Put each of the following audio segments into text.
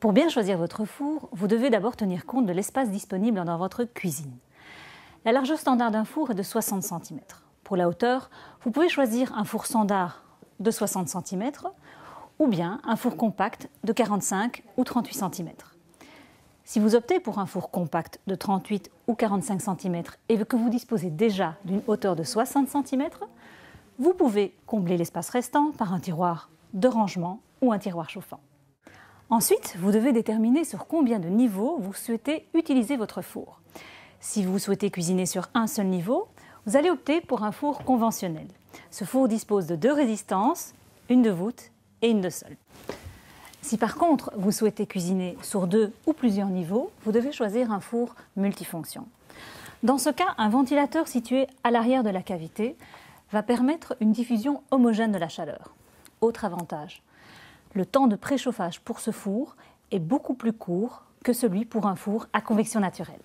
Pour bien choisir votre four, vous devez d'abord tenir compte de l'espace disponible dans votre cuisine. La largeur standard d'un four est de 60 cm. Pour la hauteur, vous pouvez choisir un four standard de 60 cm ou bien un four compact de 45 ou 38 cm. Si vous optez pour un four compact de 38 ou 45 cm et que vous disposez déjà d'une hauteur de 60 cm, vous pouvez combler l'espace restant par un tiroir de rangement ou un tiroir chauffant. Ensuite, vous devez déterminer sur combien de niveaux vous souhaitez utiliser votre four. Si vous souhaitez cuisiner sur un seul niveau, vous allez opter pour un four conventionnel. Ce four dispose de deux résistances, une de voûte et une de sol. Si par contre vous souhaitez cuisiner sur deux ou plusieurs niveaux, vous devez choisir un four multifonction. Dans ce cas, un ventilateur situé à l'arrière de la cavité va permettre une diffusion homogène de la chaleur. Autre avantage, le temps de préchauffage pour ce four est beaucoup plus court que celui pour un four à convection naturelle.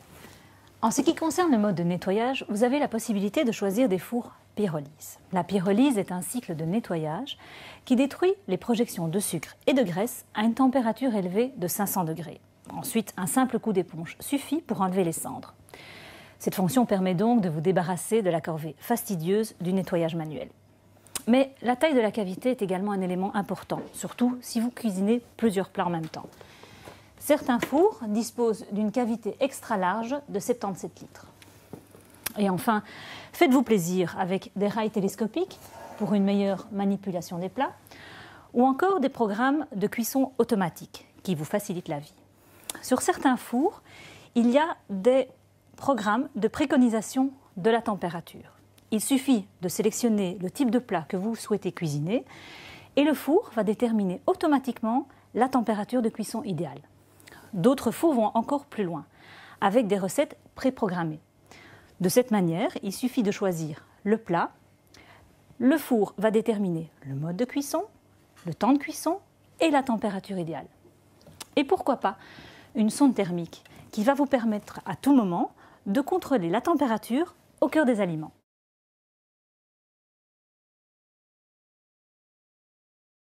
En ce qui concerne le mode de nettoyage, vous avez la possibilité de choisir des fours pyrolyse. La pyrolyse est un cycle de nettoyage qui détruit les projections de sucre et de graisse à une température élevée de 500 degrés. Ensuite, un simple coup d'éponge suffit pour enlever les cendres. Cette fonction permet donc de vous débarrasser de la corvée fastidieuse du nettoyage manuel. Mais la taille de la cavité est également un élément important, surtout si vous cuisinez plusieurs plats en même temps. Certains fours disposent d'une cavité extra large de 77 litres. Et enfin, faites-vous plaisir avec des rails télescopiques pour une meilleure manipulation des plats ou encore des programmes de cuisson automatique qui vous facilitent la vie. Sur certains fours, il y a des programmes de préconisation de la température. Il suffit de sélectionner le type de plat que vous souhaitez cuisiner et le four va déterminer automatiquement la température de cuisson idéale. D'autres fours vont encore plus loin avec des recettes préprogrammées. De cette manière, il suffit de choisir le plat, le four va déterminer le mode de cuisson, le temps de cuisson et la température idéale. Et pourquoi pas une sonde thermique qui va vous permettre à tout moment de contrôler la température au cœur des aliments.